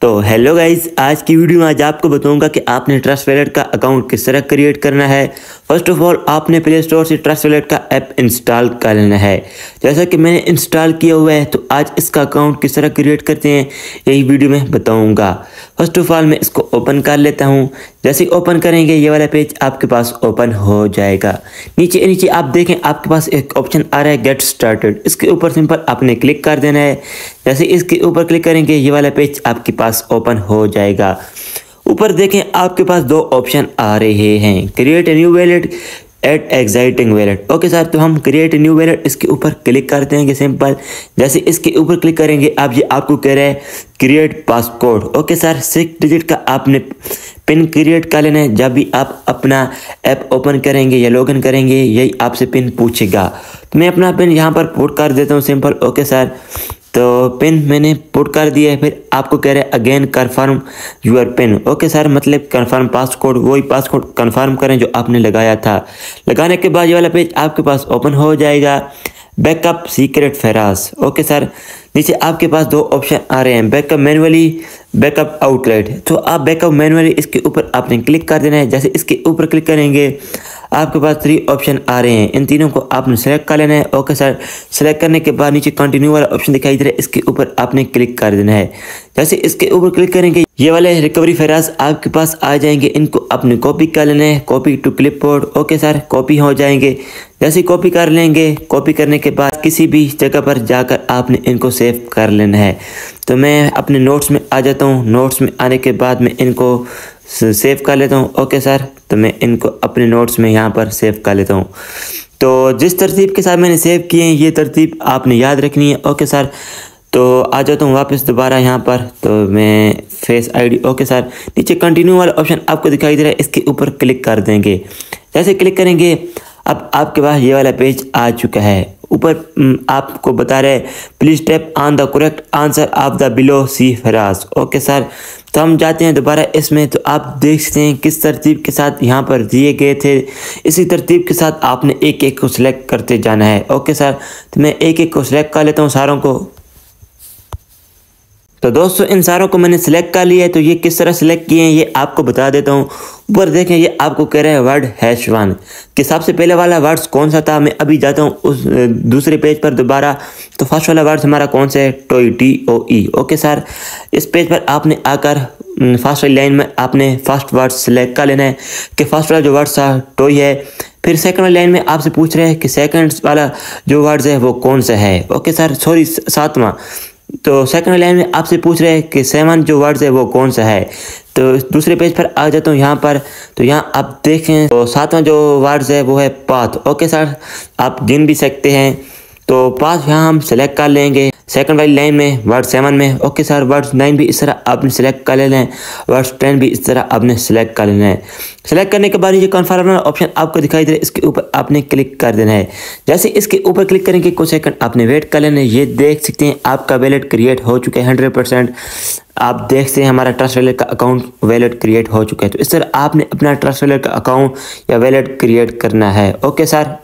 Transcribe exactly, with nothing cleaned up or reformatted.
तो hello guys, आज की वीडियो में आज आपको बताऊंगा कि आपने ट्रस्ट वॉलेट का अकाउंट किस तरह क्रिएट करना है। फर्स्ट ऑफ ऑल आपने प्ले स्टोर से ट्रस्ट वॉलेट का ऐप इंस्टॉल कर लेना है। जैसा कि मैंने इंस्टॉल किया हुआ है, तो आज इसका अकाउंट किस तरह क्रिएट करते हैं यही वीडियो में बताऊंगा। फर्स्ट ऑफ ऑल मैं इसको ओपन कर लेता हूं। जैसे ओपन करेंगे ये वाला पेज आपके पास ओपन हो जाएगा। नीचे नीचे आप देखें आपके पास एक ऑप्शन आ रहा है गेट स्टार्टेड, इसके ऊपर सिंपल आपने क्लिक कर देना है। जैसे इसके ऊपर क्लिक करेंगे ये वाला पेज आपके ओपन हो जाएगा। ऊपर देखें आपके पास दो ऑप्शन आ रहे हैं, create a new wallet add existing wallet. Okay sir, तो हम क्रिएट ए न्यू वॉलेट इसके ऊपर क्लिक करते हैं सिंपल। जैसे इसके ऊपर क्लिक करेंगे आप ये आपको कह रहे हैं create passcode. Okay sir, six digit का आपने पिन क्रिएट कर लेना है। जब भी आप अपना ऐप ओपन करेंगे या लॉगिन करेंगे यही आपसे पिन पूछेगा। तो मैं अपना पिन यहाँ पर पुट कर देता हूँ सिंपल। ओके सर, तो पिन मैंने पुट कर दिया है। फिर आपको कह रहे हैं again confirm your pin. Okay sir, मतलब कन्फर्म पासकोड, वही पासकोड कन्फर्म करें जो आपने लगाया था। लगाने के बाद ये वाला पेज आपके पास ओपन हो जाएगा, backup secret phrase. Okay sir, नीचे आपके पास दो ऑप्शन आ रहे हैं, बैकअप मैनुअली, बैकअप आउटलेट। तो आप बैकअप मैनुअली इसके ऊपर आपने क्लिक कर देना है। जैसे इसके ऊपर क्लिक करेंगे आपके पास थ्री ऑप्शन आ रहे हैं, इन तीनों को आपने सेलेक्ट कर लेना है। ओके सर, सेलेक्ट करने के बाद नीचे कंटिन्यू वाला ऑप्शन दिखाई दे रहा है, इसके ऊपर आपने क्लिक कर देना है। जैसे इसके ऊपर क्लिक करेंगे ये वाले रिकवरी फराज आपके पास आ जाएंगे, इनको आपने कॉपी कर लेना है, copy to clipboard. Okay sir, copy हो जाएंगे। जैसे कॉपी कर लेंगे, कॉपी करने के बाद किसी भी जगह पर जाकर आपने इनको सेव कर लेना है। तो मैं अपने नोट्स में आ जाता हूँ। नोट्स में आने के बाद मैं इनको सेव कर लेता हूँ। ओके सर, तो मैं इनको अपने नोट्स में यहाँ पर सेव कर लेता हूँ। तो जिस तरतीब के साथ मैंने सेव किए हैं ये तरतीब आपने याद रखनी है। ओके सर, तो आ जाता हूँ वापस दोबारा यहाँ पर। तो मैं फेस आईडी, ओके सर, नीचे कंटिन्यू वाला ऑप्शन आपको दिखाई दे रहा है, इसके ऊपर क्लिक कर देंगे। जैसे क्लिक करेंगे अब आपके पास ये वाला पेज आ चुका है। ऊपर आपको बता रहे please tap on the correct answer of the below seed phrase. Okay sir, तो हम जाते हैं दोबारा इसमें। तो आप देख सकते हैं किस तरतीब के साथ यहाँ पर दिए गए थे, इसी तरतीब के साथ आपने एक एक को सिलेक्ट करते जाना है। ओके सर, तो मैं एक एक को सिलेक्ट कर लेता हूँ सारों को। तो दोस्तों इन सारों को मैंने सिलेक्ट कर लिया है। तो ये किस तरह सिलेक्ट किए हैं ये आपको बता देता हूँ। ऊपर देखें ये आपको कह रहा है वर्ड हैश वन के सबसे पहले वाला वर्ड्स कौन सा था। मैं अभी जाता हूँ उस दूसरे पेज पर दोबारा। तो फर्स्ट वाला वर्ड्स हमारा कौन सा है, toe, T O E. Okay sir, इस पेज पर आपने आकर फर्स्ट वाली लाइन में आपने फर्स्ट वर्ड सिलेक्ट कर लेना है कि फर्स्ट वाला जो वर्ड्स था टोई है। फिर सेकंड वाली लाइन में आपसे पूछ रहे हैं कि सेकंड वाला जो वर्ड्स है वो कौन सा है। ओके सर, सॉरी सातवां। तो सेकंड लाइन में आपसे पूछ रहे हैं कि सेवन जो वर्ड्स है वो कौन सा है। तो दूसरे पेज पर आ जाता हूँ यहाँ पर। तो यहाँ आप देखें तो सातवां जो वर्ड्स है वो है पाथ। ओके सर, आप गिन भी सकते हैं। तो पाथ यहाँ हम सेलेक्ट कर लेंगे सेकंड वाली लाइन में वर्ड सेवन में। ओके सर, वर्ड्स नाइन भी इस तरह आपने सेलेक्ट कर लेना है, वर्ड्स टेन भी इस तरह आपने सेलेक्ट कर लेना है। सेलेक्ट करने के बाद ये कन्फर्म ऑप्शन आपको दिखाई दे रहा है, इसके ऊपर आपने क्लिक कर देना है। जैसे इसके ऊपर क्लिक करेंगे कुछ सेकंड आपने वेट कर लेना है। ये देख सकते हैं आपका वॉलेट क्रिएट हो चुका है हंड्रेड परसेंट। आप देख सकते हैं हमारा ट्रस्ट वॉलेट का अकाउंट वॉलेट क्रिएट हो चुका है। तो इस तरह आपने अपना ट्रस्ट वॉलेट का अकाउंट या वॉलेट क्रिएट करना है। Okay sir.